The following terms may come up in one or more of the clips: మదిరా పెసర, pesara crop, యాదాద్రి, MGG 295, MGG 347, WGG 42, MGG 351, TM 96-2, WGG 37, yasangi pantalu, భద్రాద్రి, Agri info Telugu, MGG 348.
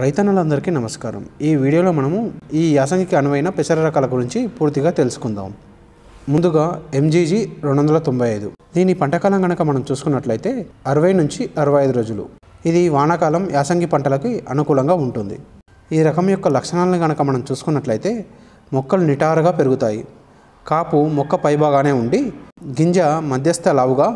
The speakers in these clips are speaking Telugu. రైతన్నలందరికీ నమస్కారం. ఈ వీడియోలో మనము ఈ యాసంగికి అనువైన పెసర రకాల గురించి పూర్తిగా తెలుసుకుందాం. ముందుగా MGG 295 దీని పంటకాలం గనక మనం చూసుకున్నట్లయితే 60 నుంచి 65 రోజులు. ఇది వానాకాలం యాసంగి పంటలకు అనుకూలంగా ఉంటుంది. ఈ రకం యొక్క లక్షణాలను గనక మనం చూసుకున్నట్లయితే మొక్కలు నిటారుగా పెరుగుతాయి. కాపు మొక్క పైభాగానే ఉండి గింజ మధ్యస్థ లావుగా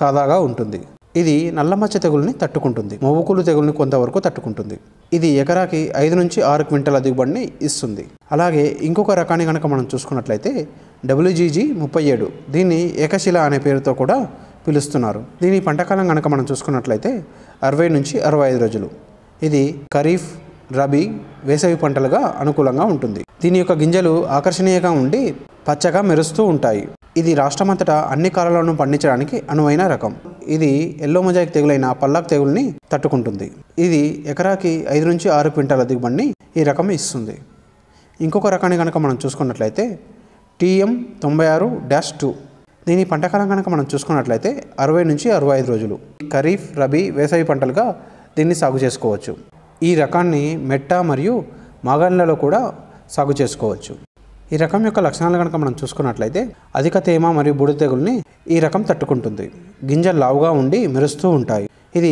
సాదాగా ఉంటుంది. ఇది నల్లమచ్చ తెగుల్ని తట్టుకుంటుంది. మొవ్వుకులు తెగుల్ని కొంతవరకు తట్టుకుంటుంది. ఇది ఎకరాకి 5 నుంచి 6 క్వింటాల దిగుబడిని ఇస్తుంది. అలాగే ఇంకొక రకాన్ని కనుక మనం చూసుకున్నట్లయితే WGG 37 దీన్ని ఏకశిల అనే పేరుతో కూడా పిలుస్తున్నారు. దీని పంటకాలం కనుక మనం చూసుకున్నట్లయితే 60 నుంచి 65 రోజులు. ఇది ఖరీఫ్, రబీ, వేసవి పంటలుగా అనుకూలంగా ఉంటుంది. దీని యొక్క గింజలు ఆకర్షణీయంగా ఉండి పచ్చగా మెరుస్తూ ఉంటాయి. ఇది రాష్ట్రమంతటా అన్ని కాలాలను పండించడానికి అనువైన రకం. ఇది ఎల్లో మొజాయిక్ తెగులైన పల్లాకు తెగుల్ని తట్టుకుంటుంది. ఇది ఎకరాకి 5 నుంచి 6 క్వింటాల దిగుబడిని ఈ రకం ఇస్తుంది. ఇంకొక రకాన్ని కనుక మనం చూసుకున్నట్లయితే TM 96-2 దీని పంటకాలం కనుక మనం చూసుకున్నట్లయితే 60 నుంచి 65 రోజులు. ఖరీఫ్, రబీ, వేసవి పంటలుగా దీన్ని సాగు చేసుకోవచ్చు. ఈ రకాన్ని మెట్ట మరియు మాగాణిలలో కూడా సాగు చేసుకోవచ్చు. ఈ రకం యొక్క లక్షణాలు కనుక మనం చూసుకున్నట్లయితే అధిక తేమ మరియు బూడిద తెగుల్ని ఈ రకం తట్టుకుంటుంది. గింజలు లావుగా ఉండి మెరుస్తూ ఉంటాయి. ఇది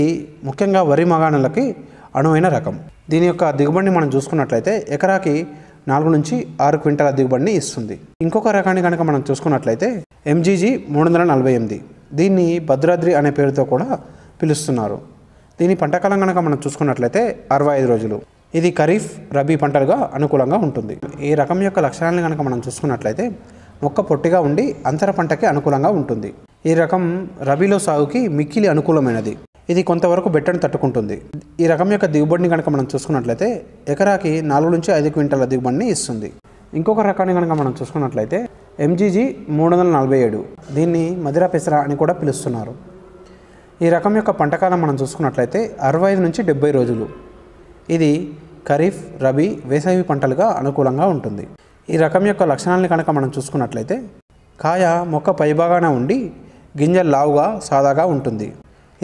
ముఖ్యంగా వరి మాగాణలకి అనువైన రకం. దీని యొక్క దిగుబడిని మనం చూసుకున్నట్లయితే ఎకరాకి 4 నుంచి 6 క్వింటాల దిగుబడిని ఇస్తుంది. ఇంకొక రకాన్ని కనుక మనం చూసుకున్నట్లయితే MGG 348 దీన్ని భద్రాద్రి అనే పేరుతో కూడా పిలుస్తున్నారు. దీని పంటకాలం కనుక మనం చూసుకున్నట్లయితే 65 రోజులు. ఇది ఖరీఫ్, రబీ పంటలుగా అనుకూలంగా ఉంటుంది. ఈ రకం యొక్క లక్షణాలను కనుక మనం చూసుకున్నట్లయితే మొక్క పొట్టిగా ఉండి అంతర పంటకి అనుకూలంగా ఉంటుంది. ఈ రకం రబీలో సాగుకి మిక్కిలి అనుకూలమైనది. ఇది కొంతవరకు బెట్టను తట్టుకుంటుంది. ఈ రకం యొక్క దిగుబడిని కనుక మనం చూసుకున్నట్లయితే ఎకరాకి 4 నుంచి 5 క్వింటాల దిగుబడిని ఇస్తుంది. ఇంకొక రకాన్ని కనుక మనం చూసుకున్నట్లయితే MGG 347 దీన్ని మదిరా పెసర అని కూడా పిలుస్తున్నారు. ఈ రకం యొక్క పంటకాలం మనం చూసుకున్నట్లయితే 65 నుంచి 70 రోజులు. ఇది ఖరీఫ్, రబీ, వేసవి పంటలుగా అనుకూలంగా ఉంటుంది. ఈ రకం యొక్క లక్షణాలను కనుక మనం చూసుకున్నట్లయితే కాయ మొక్క పైభాగాన ఉండి గింజలు లావుగా సాదాగా ఉంటుంది.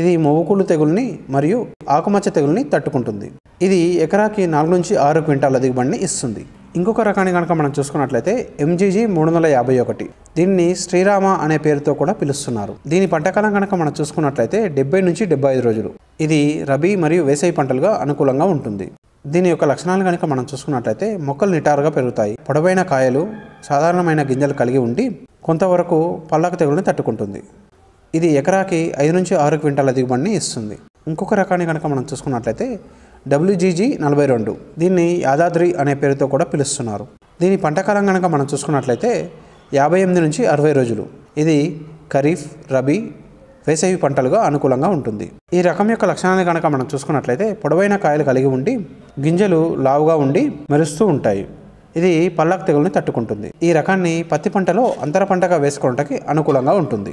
ఇది మొవ్వుకుళ్ళు తెగుల్ని మరియు ఆకుమచ్చ తెగుల్ని తట్టుకుంటుంది. ఇది ఎకరాకి 4 నుంచి 6 క్వింటాల దిగుబడిని ఇస్తుంది. ఇంకొక రకాన్ని కనుక మనం చూసుకున్నట్లయితే MGG 351 దీన్ని శ్రీరామ అనే పేరుతో కూడా పిలుస్తున్నారు. దీని పంటకాలం కనుక మనం చూసుకున్నట్లయితే 70 నుంచి 75 రోజులు. ఇది రబీ మరియు వేసవి పంటలుగా అనుకూలంగా ఉంటుంది. దీని యొక్క లక్షణాలు కనుక మనం చూసుకున్నట్లయితే మొక్కలు నిటారుగా పెరుగుతాయి. పొడవైన కాయలు, సాధారణమైన గింజలు కలిగి ఉండి కొంతవరకు పల్లాకు తెగుల్ని తట్టుకుంటుంది. ఇది ఎకరాకి 5 నుంచి 6 క్వింటాల దిగుబడిని ఇస్తుంది. ఇంకొక రకాన్ని కనుక మనం చూసుకున్నట్లయితే WGG 42 దీన్ని యాదాద్రి అనే పేరుతో కూడా పిలుస్తున్నారు. దీని పంటకాలం కనుక మనం చూసుకున్నట్లయితే 58 నుంచి 60 రోజులు. ఇది ఖరీఫ్, రబీ, వేసవి పంటలుగా అనుకూలంగా ఉంటుంది. ఈ రకం యొక్క లక్షణాన్ని కనుక మనం చూసుకున్నట్లయితే పొడవైన కాయలు కలిగి ఉండి గింజలు లావుగా ఉండి మెరుస్తూ ఉంటాయి. ఇది పల్లాకు తెగుల్ని తట్టుకుంటుంది. ఈ రకాన్ని పత్తి పంటలో అంతర పంటగా వేసుకోవడానికి అనుకూలంగా ఉంటుంది.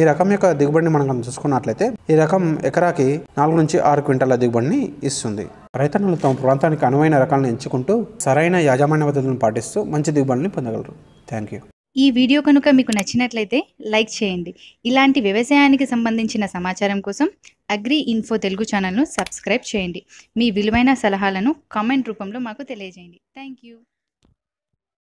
ఈ రకం యొక్క దిగుబడిని మనం చూసుకున్నట్లయితే ఈ రకం ఎకరాకి 4 నుంచి 6 క్వింటాల దిగుబడిని ఇస్తుంది. రైతన్నలు తమ ప్రాంతానికి అనువైన రకాలను ఎంచుకుంటూ సరైన యాజమాన్య పద్ధతులను పాటిస్తూ మంచి దిగుబడిని పొందగలరు. Thank you. ఈ వీడియో కనుక మీకు నచ్చినట్లయితే లైక్ చేయండి. ఇలాంటి వ్యవసాయానికి సంబంధించిన సమాచారం కోసం అగ్రి ఇన్ఫో తెలుగు ఛానల్ను సబ్స్క్రైబ్ చేయండి. మీ విలువైన సలహాలను కామెంట్ రూపంలో మాకు తెలియజేయండి. Thank you.